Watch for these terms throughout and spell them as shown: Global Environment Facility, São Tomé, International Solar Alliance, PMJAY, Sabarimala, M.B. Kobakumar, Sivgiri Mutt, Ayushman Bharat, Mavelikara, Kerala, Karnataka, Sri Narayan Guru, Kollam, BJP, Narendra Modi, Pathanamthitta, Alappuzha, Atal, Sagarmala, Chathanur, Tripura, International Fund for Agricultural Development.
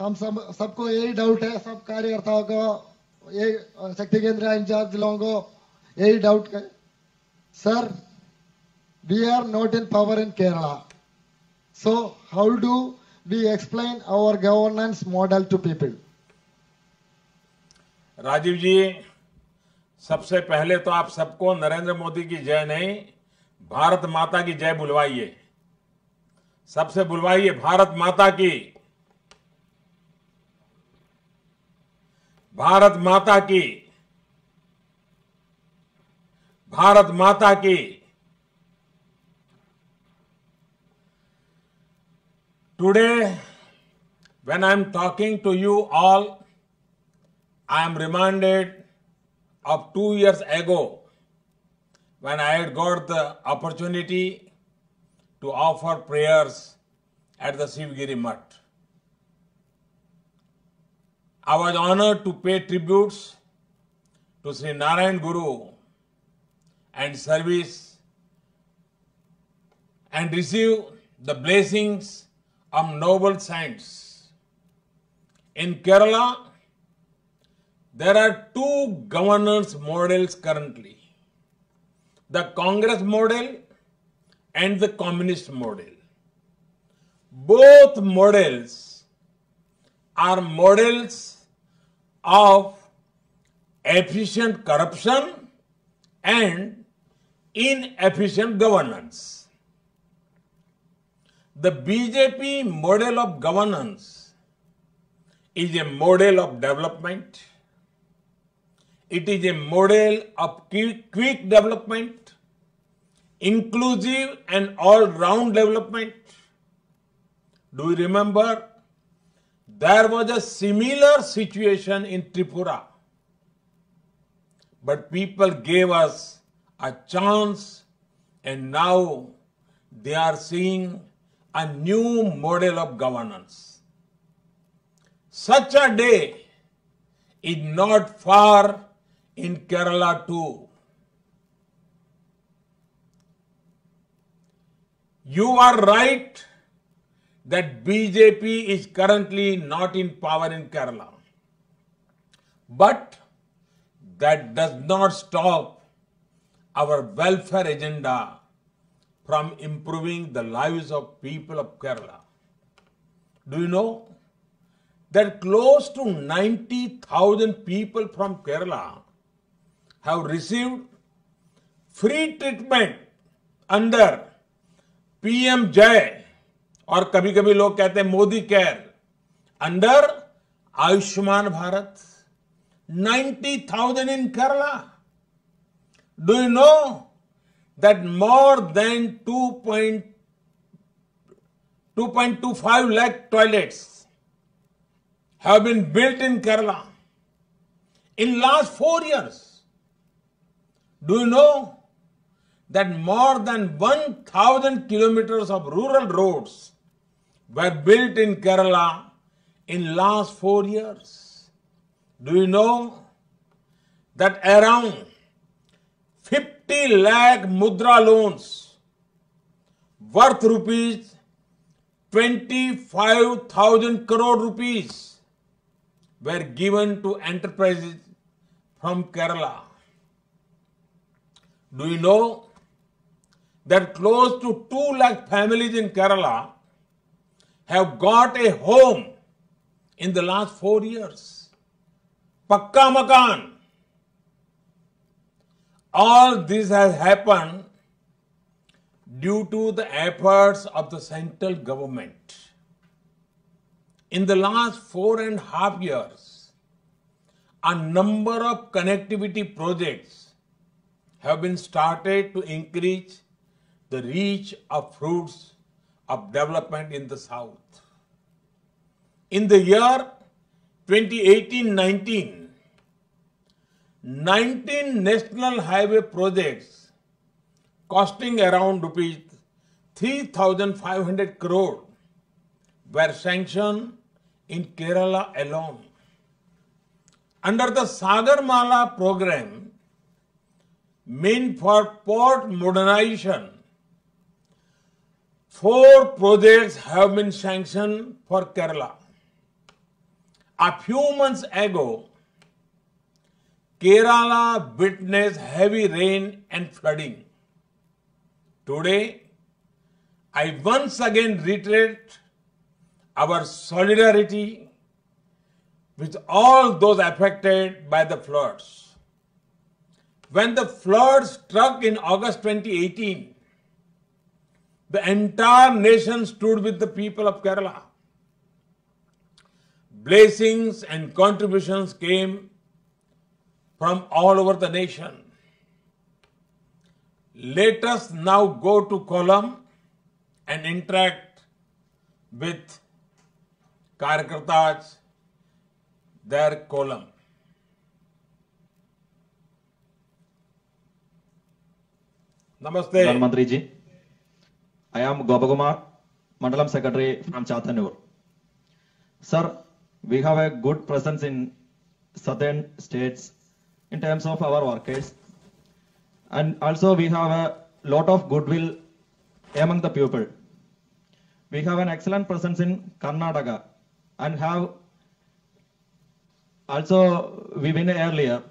हम सबको यही डाउट है, सब कार्यकर्ताओं को, यही शक्ति केंद्र इंचार्ज लोगों को यही डाउट है sir, we are not in power in Kerala, so how do we explain our governance model to people? Rajiv ji, सबसे पहले तो आप सबको नरेंद्र मोदी की जय नहीं, भारत माता की जय बुलवाइए, सबसे बुलवाइए भारत माता की, भारत माता की, भारत माता की। Today, when I am talking to you all, I am reminded of 2 years ago when I had got the opportunity to offer prayers at the Sivgiri Mutt. I was honored to pay tributes to Sri Narayan Guru and service and receive the blessings of noble saints. In Kerala, there are two governance models currently, the Congress model and the Communist model. Both models are models of efficient corruption and inefficient governance. The BJP model of governance is a model of development. It is a model of quick development, inclusive and all-round development. Do you remember? There was a similar situation in Tripura, but people gave us a chance and now they are seeing a new model of governance. Such a day is not far in Kerala too. You are right that BJP is currently not in power in Kerala, but that does not stop our welfare agenda from improving the lives of people of Kerala. Do you know that close to 90,000 people from Kerala have received free treatment under PMJAY or कभी कभी लोग कहते हैं Modi care, under Ayushman Bharat, 90,000 in Kerala. Do you know that more than 2.25 lakh toilets have been built in Kerala in last 4 years. Do you know that more than 1,000 kilometers of rural roads were built in Kerala in last 4 years? Do you know that around 50 lakh mudra loans worth rupees 25,000 crore rupees were given to enterprises from Kerala? Do you know that close to 2 lakh families in Kerala have got a home in the last 4 years? Pakka makan. All this has happened due to the efforts of the central government. In the last 4.5 years, a number of connectivity projects have been started to increase the reach of fruits of development in the South. In the year 2018-19, 19 national highway projects costing around rupees 3,500 crore were sanctioned in Kerala alone. Under the Sagarmala program, meant for port modernization, 4 projects have been sanctioned for Kerala. A few months ago, Kerala witnessed heavy rain and flooding. Today, I once again reiterate our solidarity with all those affected by the floods. When the floods struck in August 2018, the entire nation stood with the people of Kerala. Blessings and contributions came from all over the nation. Let us now go to Kollam and interact with Karyakartas, their Kollam. Namaste. Pradhan Ji, I am Kobakumar, Mandalam Secretary from Chathanur. Sir, we have a good presence in southern states in terms of our workers, and also we have a lot of goodwill among the people. We have an excellent presence in Karnataka and have also we win earlier.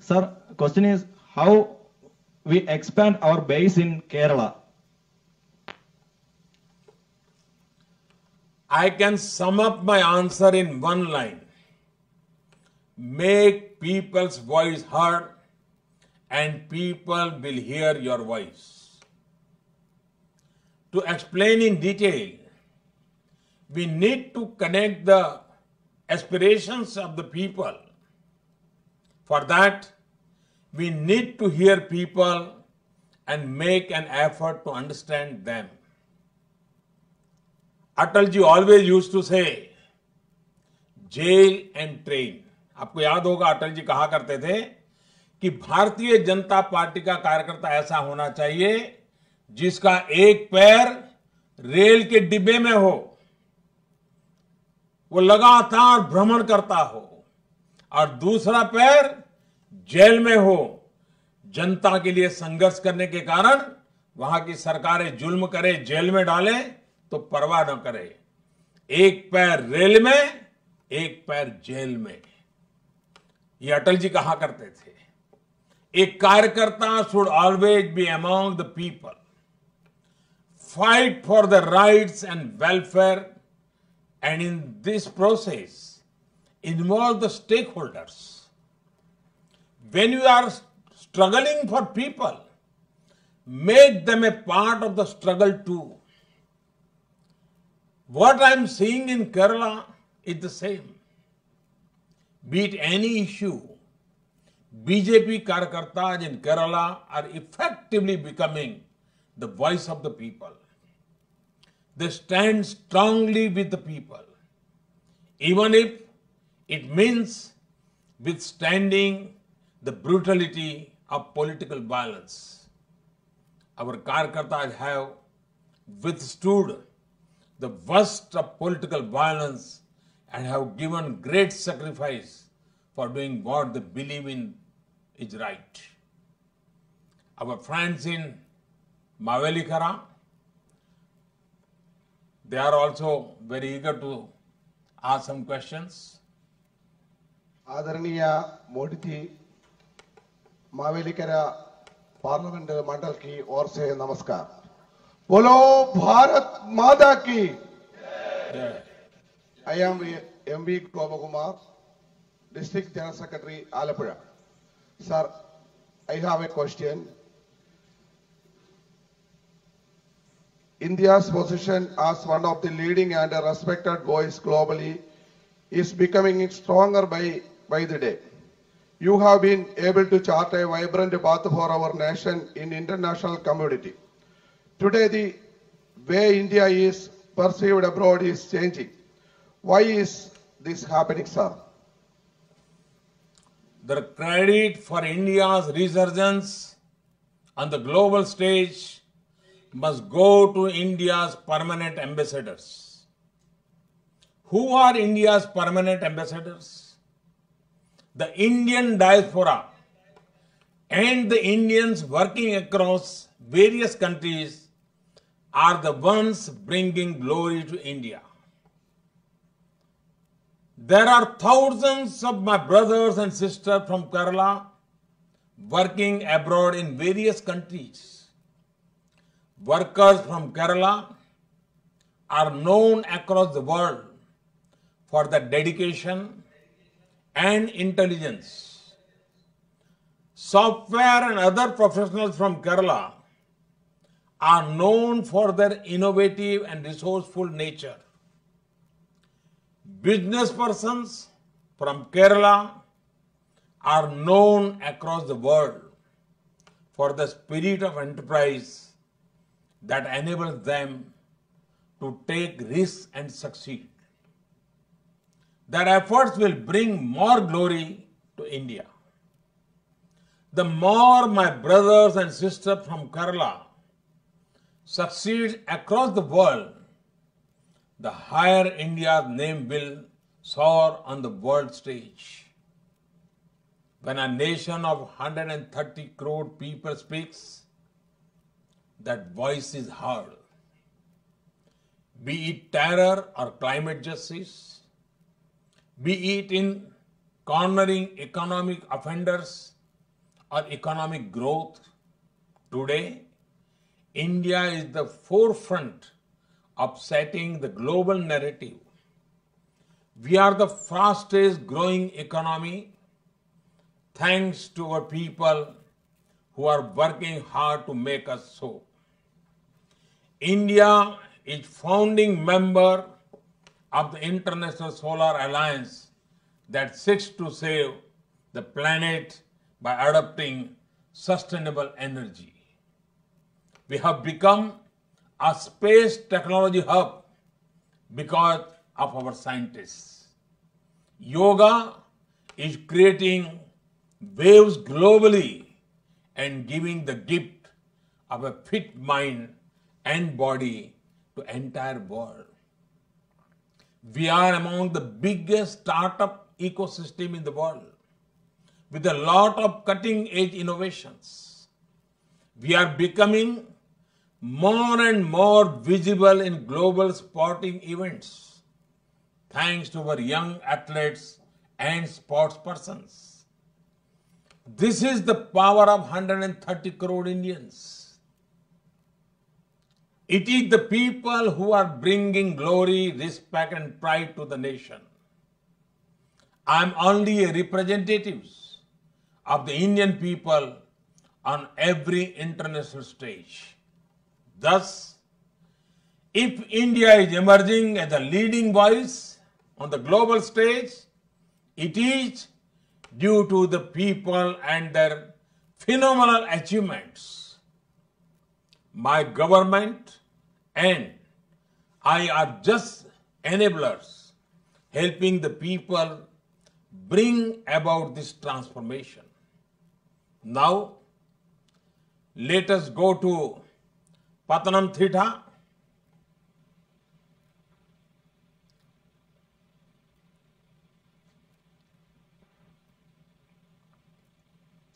Sir, question is how we expand our base in Kerala. I can sum up my answer in one line. Make people's voice heard and people will hear your voice. To explain in detail, we need to connect the aspirations of the people. For that, we need to hear people and make an effort to understand them. Atal Ji always used to say, jail and train. आपको याद होगा अटल जी कहा करते थे कि Bharatiya Janata party का कार्यकर्ता ऐसा होना चाहिए जिसका एक पैर रेल के डिब्बे में हो, वो लगातार भ्रमण करता हो, और दूसरा पैर जेल में हो, जनता के लिए संघर्ष करने के कारण वहां की सरकारें जुल्म करे, जेल में डाले तो परवाह न करे। एक पैर रेल में, एक पैर जेल में, ये अटल जी कहा करते थे। A कार्यकर्ता should always be among the people. Fight for the rights and welfare, and in this process, involve the stakeholders. When you are struggling for people, make them a part of the struggle too. What I am seeing in Kerala is the same. Be it any issue, BJP Karyakartas in Kerala are effectively becoming the voice of the people. They stand strongly with the people, even if it means withstanding the brutality of political violence. Our Karyakartas have withstood the worst of political violence and have given great sacrifice for doing what they believe in is right. Our friends in Mavelikara, they are also very eager to ask some questions. Adaraniya Modiji, Mavelikara Parliament Mandal ki aur se namaskar. Bolo Bharat Mata ki. I am M.B. Kobakumar, District General Secretary, Alappuzha. Sir, I have a question. India's position as one of the leading and respected voices globally is becoming stronger by the day. You have been able to chart a vibrant path for our nation in international community. Today, the way India is perceived abroad is changing. Why is this happening, sir? The credit for India's resurgence on the global stage must go to India's permanent ambassadors. Who are India's permanent ambassadors? The Indian diaspora and the Indians working across various countries are the ones bringing glory to India. There are thousands of my brothers and sisters from Kerala working abroad in various countries. Workers from Kerala are known across the world for their dedication and intelligence. Software and other professionals from Kerala are known for their innovative and resourceful nature. Business persons from Kerala are known across the world for the spirit of enterprise that enables them to take risks and succeed. Their efforts will bring more glory to India. The more my brothers and sisters from Kerala succeed across the world, the higher India's name will soar on the world stage. When a nation of 130 crore people speaks, that voice is heard. Be it terror or climate justice, be it in cornering economic offenders or economic growth, today India is the forefront of setting the global narrative. We are the fastest growing economy thanks to our people who are working hard to make us so. India is founding member of the International Solar Alliance that seeks to save the planet by adopting sustainable energy. We have become a space technology hub because of our scientists. Yoga is creating waves globally and giving the gift of a fit mind and body to the entire world. We are among the biggest startup ecosystem in the world with a lot of cutting-edge innovations. We are becoming more and more visible in global sporting events, thanks to our young athletes and sports persons. This is the power of 130 crore Indians. It is the people who are bringing glory, respect, and pride to the nation. I am only a representative of the Indian people on every international stage. Thus, if India is emerging as a leading voice on the global stage, it is due to the people and their phenomenal achievements. My government and I are just enablers, helping the people bring about this transformation. Now, let us go to Pathanamthitta,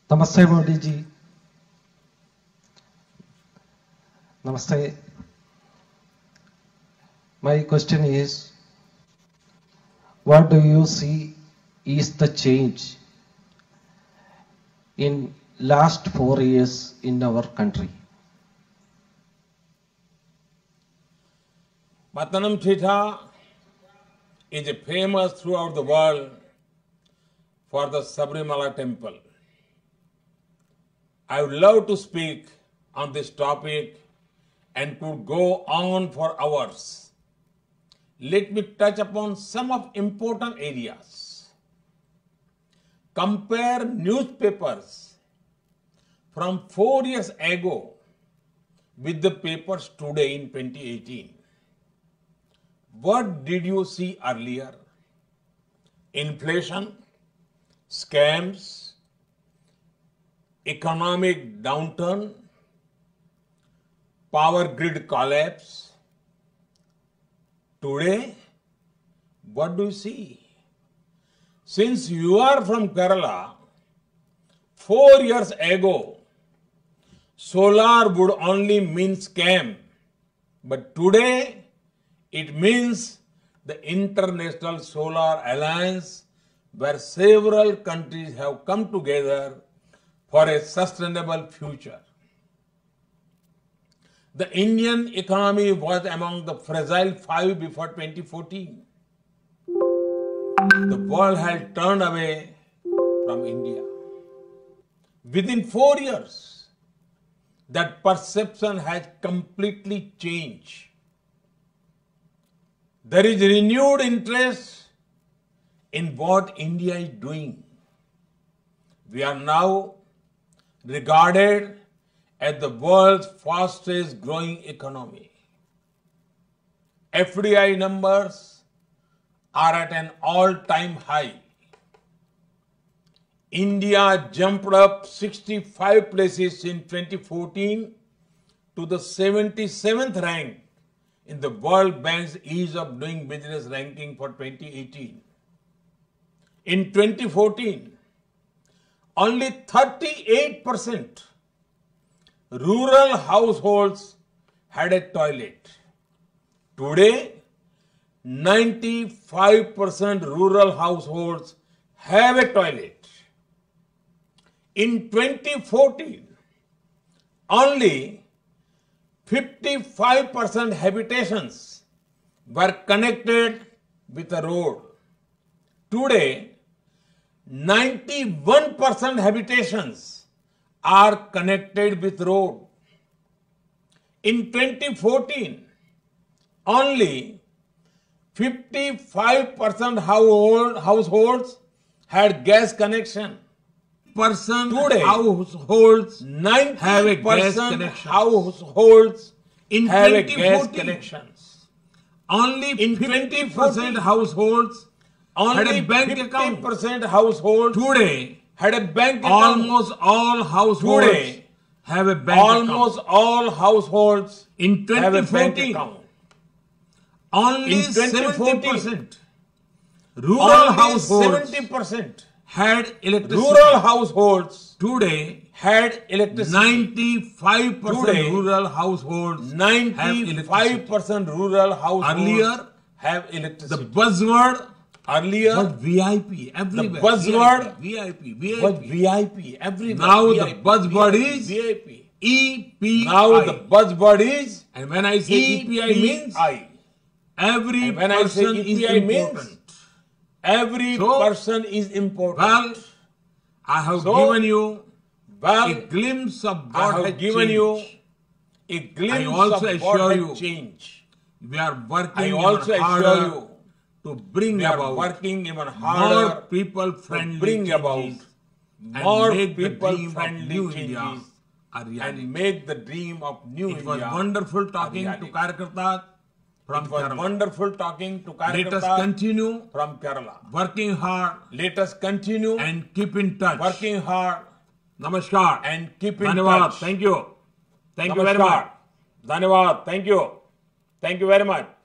Namaste Modi ji. Namaste. My question is, what do you see is the change in last 4 years in our country? Pathanamthitta is famous throughout the world for the Sabarimala temple. I would love to speak on this topic and could go on for hours. Let me touch upon some of important areas. Compare newspapers from 4 years ago with the papers today in 2018. What did you see earlier? Inflation, scams, economic downturn, power grid collapse. Today, what do you see? Since you are from Kerala, 4 years ago, solar would only mean scam, but today, it means the International Solar Alliance, where several countries have come together for a sustainable future. The Indian economy was among the fragile five before 2014. The world had turned away from India. Within 4 years, that perception has completely changed. There is renewed interest in what India is doing. We are now regarded as the world's fastest growing economy. FDI numbers are at an all-time high. India jumped up 65 places in 2014 to the 77th rank in the World Bank's Ease of Doing Business ranking for 2018. In 2014, only 38% rural households had a toilet. Today, 95% rural households have a toilet. In 2014, only 55% habitations were connected with a road. Today, 91% habitations are connected with road. In 2014, only 55% households had gas connection. Today, households 90% have a gas connection. Households in have a gas connections. Only in 20% households had a bank account. 50% households today had a bank account. Almost all households today have a bank account. Almost all households in 2014 only 70% rural households 70% had electricity. Rural households today had electricity. 95% rural households 95% rural households earlier have electricity. The buzzword earlier was VIP everywhere. The buzzword VIP was VIP everywhere. Now the buzzword is VIP. EPI. Now the buzzword is, and when I say EPI means I. Every person is important. Every person is important. Well, I have given you a glimpse of what has changed. A glimpse of what has changed. We are working even harder to bring about more people-friendly changes and make the dream of New India a reality. It was wonderful talking to Karyakartas. It was wonderful talking to Karnataka. Let us continue from Kerala. Working hard. Let us continue and keep in touch. Working hard. Namaskar. And keep in touch. Thank you. Thank you very much. Dhanyawad. Thank you. Thank you very much.